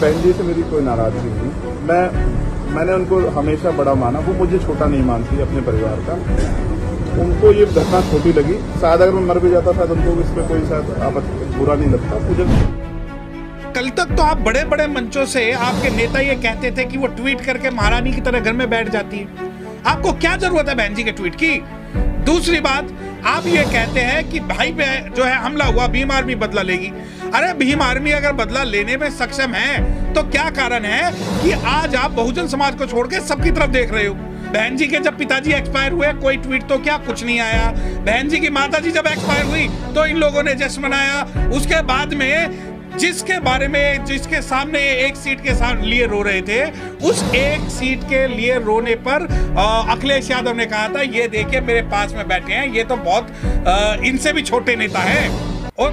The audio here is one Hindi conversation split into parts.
बहन जी से मेरी कोई नाराजगी नहीं, मैंने उनको हमेशा बड़ा माना, वो मुझे छोटा नहीं मानती अपने परिवार का। उनको ये घटना छोटी लगी, शायद अगर मैं मर भी जाता शायद उनको इसमें कोई शायद आपत्ति बुरा नहीं लगता। मुझे कल तक तो आप बड़े बड़े मंचों से आपके नेता ये कहते थे कि वो ट्वीट करके महारानी की तरह घर में बैठ जाती है, आपको क्या जरूरत है बहन जी के ट्वीट की। दूसरी बात, आप ये कहते हैं कि भाई पे जो है हमला हुआ, भीम आर्मी बदला लेगी। अरे भीम आर्मी अगर बदला लेने में सक्षम है तो क्या कारण है कि आज आप बहुजन समाज को छोड़ के सबकी तरफ देख रहे हो। बहन जी के जब पिताजी एक्सपायर हुए कोई ट्वीट तो क्या कुछ नहीं आया। बहन जी की माताजी जब एक्सपायर हुई तो इन लोगों ने जश्न मनाया। उसके बाद में जिसके बारे में, जिसके सामने एक सीट के सामने लिए रो रहे थे, उस एक सीट के लिए रोने पर अखिलेश यादव ने कहा था ये देखिए मेरे पास में बैठे हैं, ये तो बहुत इनसे भी छोटे नेता हैं। और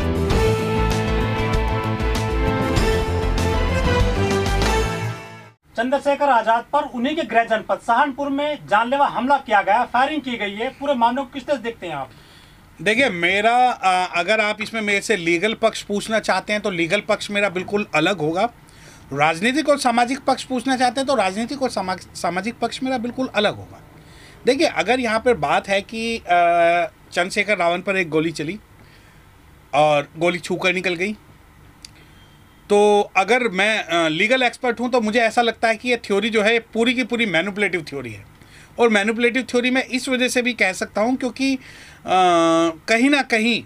चंद्रशेखर आजाद पर उन्हीं के गृह जनपद सहारनपुर में जानलेवा हमला किया गया, फायरिंग की गई है। पूरे मामलों को किस तरह देखते हैं आप। देखिए मेरा अगर आप इसमें मेरे से लीगल पक्ष पूछना चाहते हैं तो लीगल पक्ष मेरा बिल्कुल अलग होगा। राजनीतिक और सामाजिक पक्ष पूछना चाहते हैं तो राजनीतिक और सामाजिक पक्ष मेरा बिल्कुल अलग होगा। देखिए अगर यहाँ पर बात है कि चंद्रशेखर रावण पर एक गोली चली और गोली छू कर निकल गई, तो अगर मैं लीगल एक्सपर्ट हूँ तो मुझे ऐसा लगता है कि ये थ्योरी जो है पूरी की पूरी मैनिपुलेटिव थ्योरी है। और मैनिपुलेटिव थ्योरी मैं इस वजह से भी कह सकता हूँ क्योंकि कहीं ना कहीं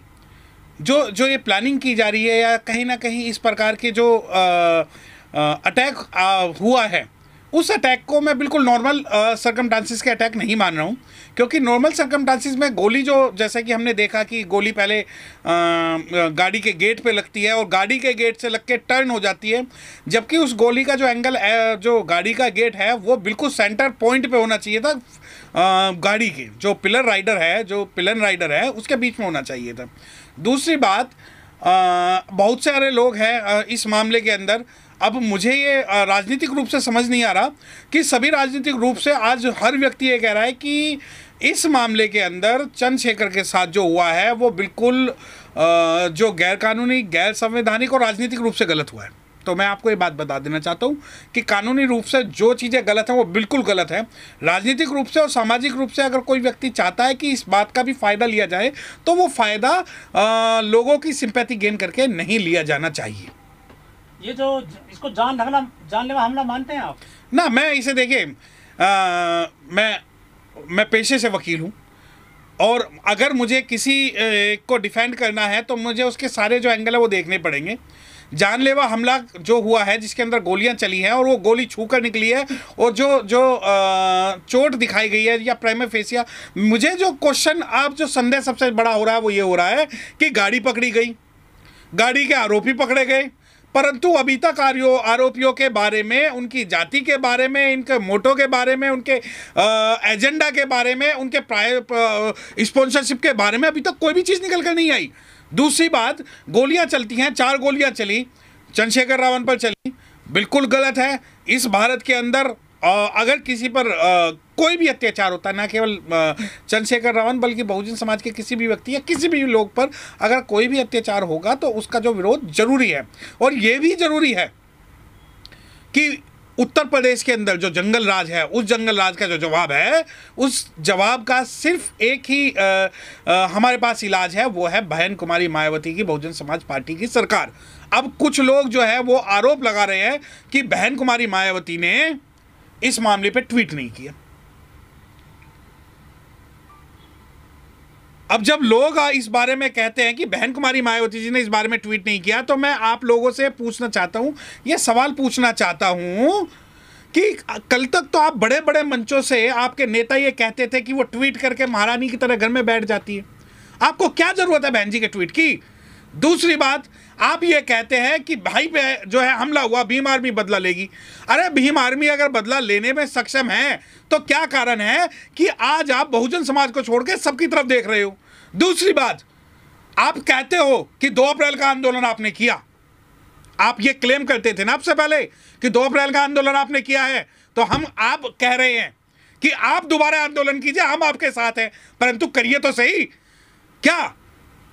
जो ये प्लानिंग की जा रही है या कहीं ना कहीं इस प्रकार के जो अटैक हुआ है, उस अटैक को मैं बिल्कुल नॉर्मल सर्कमस्टांसेस के अटैक नहीं मान रहा हूँ। क्योंकि नॉर्मल सर्कमस्टांसेस में गोली जो, जैसे कि हमने देखा कि गोली पहले गाड़ी के गेट पे लगती है और गाड़ी के गेट से लग के टर्न हो जाती है, जबकि उस गोली का जो एंगल, जो गाड़ी का गेट है वो बिल्कुल सेंटर पॉइंट पे होना चाहिए था। गाड़ी के जो पिलर राइडर है, उसके बीच में होना चाहिए था। दूसरी बात, बहुत सारे लोग हैं इस मामले के अंदर। अब मुझे ये राजनीतिक रूप से समझ नहीं आ रहा कि सभी राजनीतिक रूप से आज हर व्यक्ति ये कह रहा है कि इस मामले के अंदर चंद्रशेखर के साथ जो हुआ है वो बिल्कुल जो गैरकानूनी, गैर संवैधानिक और राजनीतिक रूप से गलत हुआ है। तो मैं आपको ये बात बता देना चाहता हूँ कि कानूनी रूप से जो चीज़ें गलत हैं वो बिल्कुल गलत है। राजनीतिक रूप से और सामाजिक रूप से अगर कोई व्यक्ति चाहता है कि इस बात का भी फ़ायदा लिया जाए तो वो फ़ायदा लोगों की सिंपैथी गेन करके नहीं लिया जाना चाहिए। ये जो इसको जानलेवा हमला मानते हैं आप ना। मैं इसे देखिए, मैं पेशे से वकील हूँ और अगर मुझे किसी को डिफेंड करना है तो मुझे उसके सारे जो एंगल है वो देखने पड़ेंगे। जानलेवा हमला जो हुआ है, जिसके अंदर गोलियां चली हैं और वो गोली छू कर निकली है और जो चोट दिखाई गई है या प्राइमा फेसिया, मुझे जो क्वेश्चन, आप जो संदेह सबसे बड़ा हो रहा है वो ये हो रहा है कि गाड़ी पकड़ी गई, गाड़ी के आरोपी पकड़े गए, परंतु अभी तक आरोपियों के बारे में, उनकी जाति के बारे में, इनके मोटो के बारे में, उनके एजेंडा के बारे में, उनके स्पॉन्सरशिप के बारे में अभी तक कोई भी चीज़ निकल कर नहीं आई। दूसरी बात, गोलियां चलती हैं, 4 गोलियां चली, चंद्रशेखर रावण पर चली, बिल्कुल गलत है। इस भारत के अंदर अगर किसी पर कोई भी अत्याचार होता है, ना केवल चंद्रशेखर रावण बल्कि बहुजन समाज के किसी भी व्यक्ति या किसी भी लोग पर अगर कोई भी अत्याचार होगा तो उसका जो विरोध जरूरी है। और ये भी जरूरी है कि उत्तर प्रदेश के अंदर जो जंगल राज है, उस जंगल राज का जो जवाब है, उस जवाब का सिर्फ एक ही हमारे पास इलाज है, वो है बहन कुमारी मायावती की बहुजन समाज पार्टी की सरकार। अब कुछ लोग जो है वो आरोप लगा रहे हैं कि बहन कुमारी मायावती ने इस मामले पे ट्वीट नहीं किया। अब जब लोग इस बारे में कहते हैं कि बहन कुमारी मायावती जी ने इस बारे में ट्वीट नहीं किया, तो मैं आप लोगों से पूछना चाहता हूं, यह सवाल पूछना चाहता हूं कि कल तक तो आप बड़े बड़े मंचों से आपके नेता ये कहते थे कि वो ट्वीट करके महारानी की तरह घर में बैठ जाती है, आपको क्या जरूरत है बहन जी के ट्वीट की। दूसरी बात, आप ये कहते हैं कि भाई पे जो है हमला हुआ, भीम आर्मी बदला लेगी। अरे भीम आर्मी अगर बदला लेने में सक्षम है तो क्या कारण है कि आज आप बहुजन समाज को छोड़ के सबकी तरफ देख रहे हो। दूसरी बात, आप कहते हो कि 2 अप्रैल का आंदोलन आपने किया, आप ये क्लेम करते थे ना आपसे पहले कि 2 अप्रैल का आंदोलन आपने किया है, तो हम आप कह रहे हैं कि आप दोबारा आंदोलन कीजिए, हम आपके साथ हैं, परंतु करिए तो सही। क्या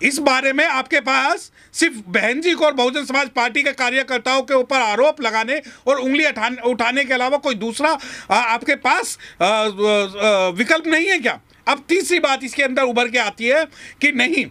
इस बारे में आपके पास सिर्फ बहन जी को और बहुजन समाज पार्टी के कार्यकर्ताओं के ऊपर आरोप लगाने और उंगली उठाने के अलावा कोई दूसरा आपके पास विकल्प नहीं है क्या? अब तीसरी बात इसके अंदर उभर के आती है कि नहीं,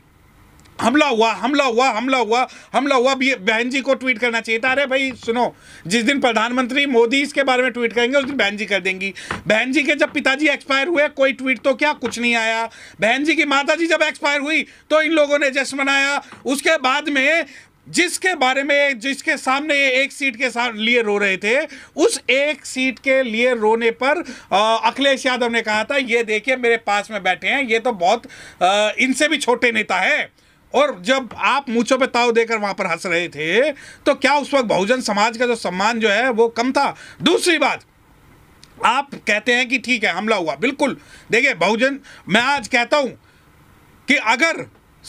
हमला हुआ, हमला हुआ, हमला हुआ, हमला हुआ। भी बहन जी को ट्वीट करना चाहिए था। अरे भाई सुनो, जिस दिन प्रधानमंत्री मोदी इसके बारे में ट्वीट करेंगे उस दिन बहन जी कर देंगी। बहन जी के जब पिताजी एक्सपायर हुए कोई ट्वीट तो क्या कुछ नहीं आया। बहन जी की माता जी जब एक्सपायर हुई तो इन लोगों ने जश्न मनाया। उसके बाद में जिसके बारे में, जिसके सामने ये एक सीट के लिए रो रहे थे, उस एक सीट के लिए रोने पर अखिलेश यादव ने कहा था ये देखिए मेरे पास में बैठे हैं, ये तो बहुत इनसे भी छोटे नेता है। और जब आप मूंछों पे ताव देकर वहां पर हंस रहे थे तो क्या उस वक्त बहुजन समाज का जो सम्मान जो है वो कम था? दूसरी बात, आप कहते हैं कि ठीक है हमला हुआ, बिल्कुल। देखिए बहुजन, मैं आज कहता हूं कि अगर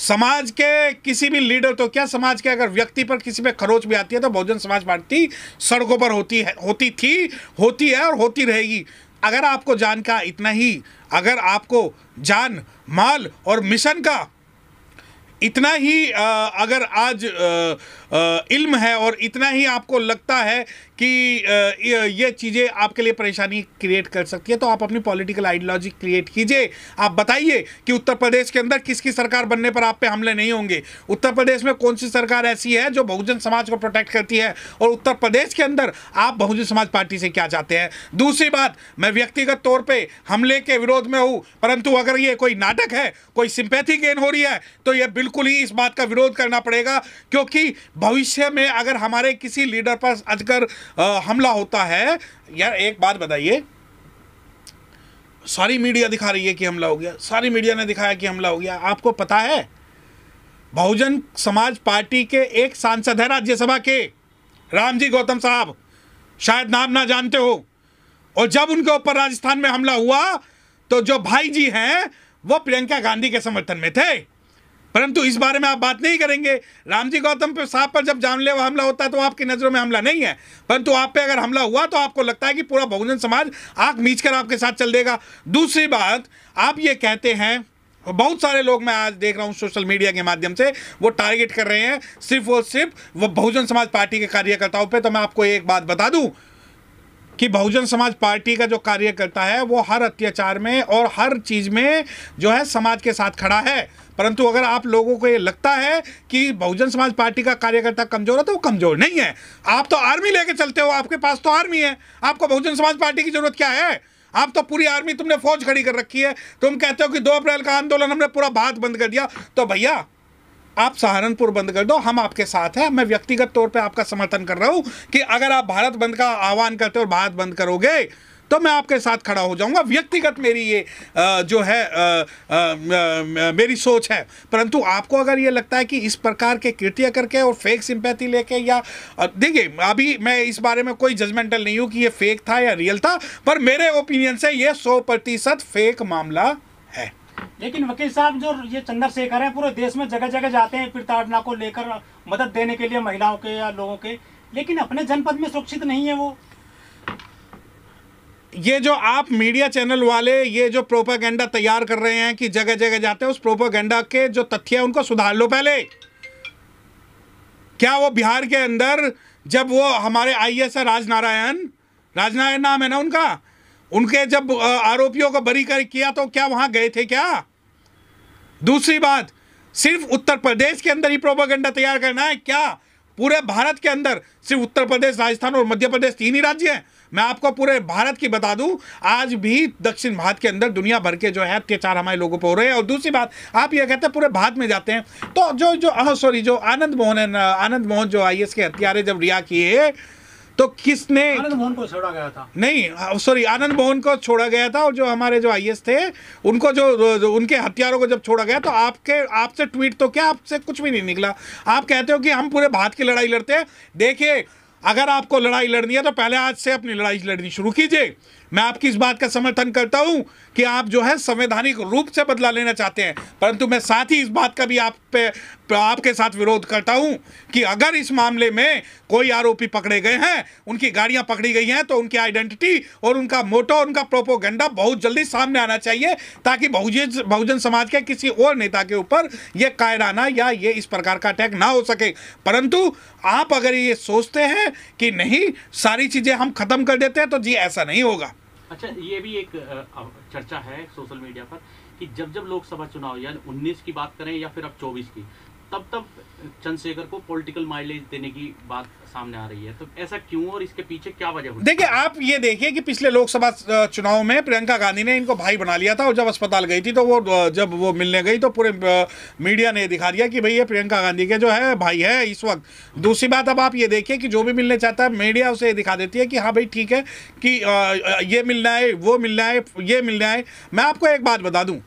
समाज के किसी भी लीडर तो क्या, समाज के अगर व्यक्ति पर किसी पे खरोच भी आती है तो बहुजन समाज पार्टी सड़कों पर होती है और होती रहेगी। अगर आपको जान का इतना ही, अगर आपको जान माल और मिशन का इतना ही अगर आज इल्म है और इतना ही आपको लगता है कि ये चीज़ें आपके लिए परेशानी क्रिएट कर सकती है तो आप अपनी पॉलिटिकल आइडियोलॉजी क्रिएट कीजिए। आप बताइए कि उत्तर प्रदेश के अंदर किसकी सरकार बनने पर आप पे हमले नहीं होंगे, उत्तर प्रदेश में कौन सी सरकार ऐसी है जो बहुजन समाज को प्रोटेक्ट करती है और उत्तर प्रदेश के अंदर आप बहुजन समाज पार्टी से क्या चाहते हैं? दूसरी बात, मैं व्यक्तिगत तौर पर हमले के विरोध में हूँ, परंतु अगर ये कोई नाटक है, कोई सिंपैथी गेन हो रही है तो यह बिल्कुल ही इस बात का विरोध करना पड़ेगा, क्योंकि भविष्य में अगर हमारे किसी लीडर पर अजगर हमला होता है, यार एक बात बताइए, सारी मीडिया दिखा रही है कि हमला हो गया, सारी मीडिया ने दिखाया कि हमला हो गया। आपको पता है बहुजन समाज पार्टी के एक सांसद है राज्यसभा के, रामजी गौतम साहब, शायद नाम ना जानते हो, और जब उनके ऊपर राजस्थान में हमला हुआ तो जो भाई जी हैं वो प्रियंका गांधी के समर्थन में थे, परंतु इस बारे में आप बात नहीं करेंगे। रामजी गौतम साहब पर जब जानलेवा हमला होता है तो आपकी नज़रों में हमला नहीं है, परंतु आप पे अगर हमला हुआ तो आपको लगता है कि पूरा बहुजन समाज आंख मीच कर आपके साथ चल देगा। दूसरी बात, आप ये कहते हैं, बहुत सारे लोग मैं आज देख रहा हूँ सोशल मीडिया के माध्यम से वो टारगेट कर रहे हैं सिर्फ और सिर्फ वो बहुजन समाज पार्टी के कार्यकर्ताओं पर। तो मैं आपको एक बात बता दूँ कि बहुजन समाज पार्टी का जो कार्यकर्ता है वो हर अत्याचार में और हर चीज़ में जो है समाज के साथ खड़ा है, परंतु अगर आप लोगों को ये लगता है कि बहुजन समाज पार्टी का कार्यकर्ता कमज़ोर है तो वो कमज़ोर नहीं है। आप तो आर्मी लेके चलते हो, आपके पास तो आर्मी है, आपको बहुजन समाज पार्टी की ज़रूरत क्या है? आप तो पूरी आर्मी, तुमने फौज खड़ी कर रखी है। तुम कहते हो कि 2 अप्रैल का आंदोलन हमने पूरा भारत बंद कर दिया, तो भैया आप सहारनपुर बंद कर दो, हम आपके साथ हैं। मैं व्यक्तिगत तौर पे आपका समर्थन कर रहा हूँ कि अगर आप भारत बंद का आह्वान करते हो और भारत बंद करोगे तो मैं आपके साथ खड़ा हो जाऊँगा। व्यक्तिगत मेरी ये जो है मेरी सोच है, परंतु आपको अगर ये लगता है कि इस प्रकार के कृत्य करके और फेक सिंपैथी लेके, या देखिए अभी मैं इस बारे में कोई जजमेंटल नहीं हूँ कि ये फेक था या रियल था, पर मेरे ओपिनियन से ये 100% फेक मामला है। लेकिन वकील साहब, जो ये चंद्रशेखर है पूरे देश में जगह जगह जाते हैं प्रताड़ना को लेकर मदद देने के लिए महिलाओं के या लोगों के, लेकिन अपने जनपद में सुरक्षित नहीं है वो। ये जो आप मीडिया चैनल वाले ये जो प्रोपागेंडा तैयार कर रहे हैं कि जगह जगह जाते हैं, उस प्रोपागेंडा के जो तथ्य है उनको सुधार लो पहले। क्या वो बिहार के अंदर जब वो हमारे IAS है राज नारायण नाम है ना उनका, उनके जब आरोपियों को बरी कर किया तो क्या वहां गए थे क्या? दूसरी बात, सिर्फ उत्तर प्रदेश के अंदर ही प्रोपागेंडा तैयार करना है क्या? पूरे भारत के अंदर सिर्फ उत्तर प्रदेश, राजस्थान और मध्य प्रदेश 3 ही राज्य हैं। मैं आपको पूरे भारत की बता दूं, आज भी दक्षिण भारत के अंदर दुनिया भर के जो है अत्याचार हमारे लोगों पर हो रहे हैं। और दूसरी बात, आप ये कहते हैं पूरे भारत में जाते हैं, तो जो आनंद मोहन जो IAS के हत्यारे जब रिहा किए तो किसने? आनंद मोहन को छोड़ा गया था, नहीं सॉरी, आनंद मोहन को छोड़ा गया था, और जो हमारे जो IAS थे उनको जो उनके हत्यारों को जब छोड़ा गया तो आपसे ट्वीट तो क्या, आपसे कुछ भी नहीं निकला। आप कहते हो कि हम पूरे भारत की लड़ाई लड़ते हैं। देखिए अगर आपको लड़ाई लड़नी है तो पहले आज से अपनी लड़ाई लड़नी शुरू कीजिए। मैं आपकी इस बात का समर्थन करता हूं कि आप जो है संवैधानिक रूप से बदला लेना चाहते हैं, परंतु मैं साथ ही इस बात का भी आपके साथ विरोध करता हूं कि अगर इस मामले में कोई आरोपी पकड़े गए हैं, उनकी गाड़ियां पकड़ी गई हैं, तो उनकी आइडेंटिटी और उनका मोटो, उनका प्रोपोगंडा बहुत जल्दी सामने आना चाहिए ताकि बहुजन समाज के किसी और नेता के ऊपर यह कायराना या ये इस प्रकार का अटैक ना हो सके। परंतु आप अगर ये सोचते हैं कि नहीं सारी चीजें हम खत्म कर देते हैं तो जी ऐसा नहीं होगा। अच्छा, ये भी एक चर्चा है सोशल मीडिया पर कि जब जब लोकसभा चुनाव यानी 19 की बात करें या फिर अब 24 की, तब तब चंद्रशेखर को पॉलिटिकल माइलेज देने की बात सामने आ रही है, तो ऐसा क्यों और इसके पीछे क्या वजह है? देखिए, आप ये देखिए कि पिछले लोकसभा चुनाव में प्रियंका गांधी ने इनको भाई बना लिया था और जब अस्पताल गई थी तो जब वो मिलने गई तो पूरे मीडिया ने दिखा दिया कि भाई ये प्रियंका गांधी के जो है भाई है इस वक्त। दूसरी बात, अब आप ये देखिए कि जो भी मिलने चाहता है मीडिया उसे ये दिखा देती है कि हाँ भाई ठीक है कि ये मिलना है, वो मिलना है, ये मिलना है। मैं आपको एक बात बता दूँ,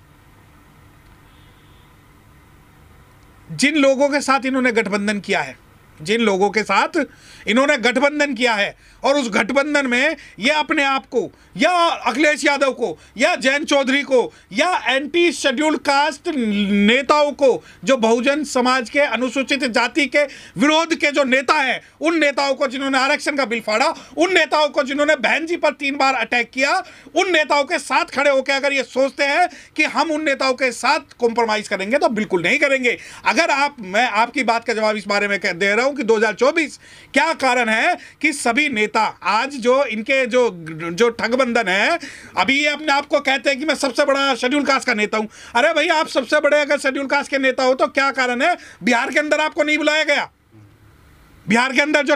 जिन लोगों के साथ इन्होंने गठबंधन किया है, जिन लोगों के साथ इन्होंने गठबंधन किया है और उस गठबंधन में ये अपने आप को या अखिलेश यादव को या जयंत चौधरी को या एंटी शेड्यूल कास्ट नेताओं को, जो बहुजन समाज के अनुसूचित जाति के विरोध के जो नेता हैं, उन नेताओं को जिन्होंने आरक्षण का बिल फाड़ा, उन नेताओं को जिन्होंने बहन जी पर 3 बार अटैक किया, उन नेताओं के साथ खड़े होकर अगर ये सोचते हैं कि हम उन नेताओं के साथ कॉम्प्रोमाइज़ करेंगे तो बिल्कुल नहीं करेंगे। अगर आप, मैं आपकी बात का जवाब इस बारे में दे रहा हूं कि 2024 क्या कारण है कि सभी नेता आज जो इनके जो ठगबंधन है, अभी ये अपने आप को कहते हैं कि मैं सबसे बड़ा शेड्यूल कास्ट का नेता हूं। अरे भाई, आप सबसे बड़े अगर शेड्यूल कास्ट के नेता हो तो क्या कारण है बिहार के अंदर आपको नहीं बुलाया गया? बिहार के अंदर जो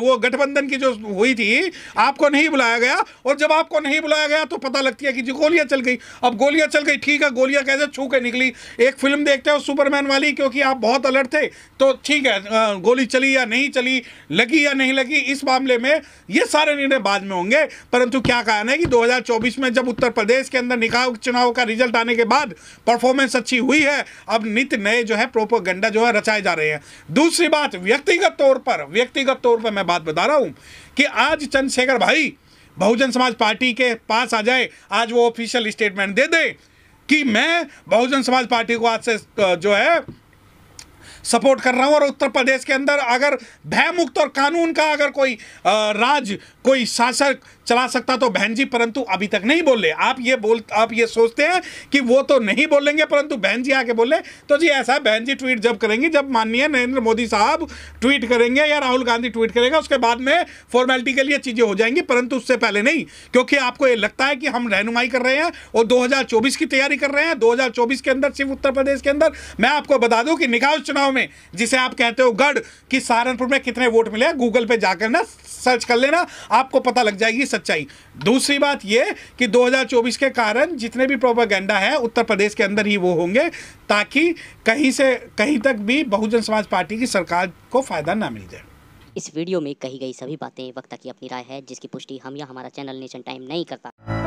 वो गठबंधन की जो हुई थी, आपको नहीं बुलाया गया, और जब आपको नहीं बुलाया गया तो पता लगती है कि जी गोलियां चल गई। अब गोलियां चल गई, ठीक है, गोलियां कैसे छू के निकली? एक फिल्म देखते हो सुपरमैन वाली, क्योंकि आप बहुत अलर्ट थे तो ठीक है, गोली चली या नहीं चली, लगी या नहीं लगी। इस मामले में ये सारे निर्णय बाद में होंगे, परंतु क्या कारण है कि 2024 में जब उत्तर प्रदेश के अंदर निकाय चुनाव का रिजल्ट आने के बाद परफॉर्मेंस अच्छी हुई है, अब नित नए जो है प्रोपोगंडा जो है रचाए जा रहे हैं। दूसरी बात, व्यक्तिगत तौर पर मैं बात बता रहा हूं कि आज चंद्रशेखर भाई बहुजन समाज पार्टी के पास आ जाए, आज वो ऑफिशियल स्टेटमेंट दे दे कि मैं बहुजन समाज पार्टी को आज से जो है सपोर्ट कर रहा हूं और उत्तर प्रदेश के अंदर अगर भयमुक्त और कानून का अगर कोई राज, कोई शासक चला सकता तो बहन जी, परंतु अभी तक नहीं बोले। आप ये सोचते हैं कि वो तो नहीं बोलेंगे, परंतु बहन जी आके बोले तो जी ऐसा है, बहन जी ट्वीट जब करेंगी, जब माननीय नरेंद्र मोदी साहब ट्वीट करेंगे या राहुल गांधी ट्वीट करेगा, उसके बाद में फॉर्मेलिटी के लिए चीज़ें हो जाएंगी, परंतु उससे पहले नहीं, क्योंकि आपको ये लगता है कि हम रहनुमाई कर रहे हैं और 2024 की तैयारी कर रहे हैं। 2024 के अंदर सिर्फ उत्तर प्रदेश के अंदर मैं आपको बता दूँ कि निकाय चुनाव में, जिसे आप कहते हो गढ़, कि सहारनपुर में कितने वोट मिले, गूगल पर जाकर ना सर्च कर लेना, आपको पता लग जाएगी सच्चाई। दूसरी बात ये कि 2024 के कारण जितने भी प्रोपेगेंडा है उत्तर प्रदेश के अंदर ही वो होंगे, ताकि कहीं से कहीं तक भी बहुजन समाज पार्टी की सरकार को फायदा ना मिल जाए। इस वीडियो में कही गई सभी बातें वक्ता की अपनी राय है, जिसकी पुष्टि हम या हमारा चैनल नेशन टाइम नहीं करता।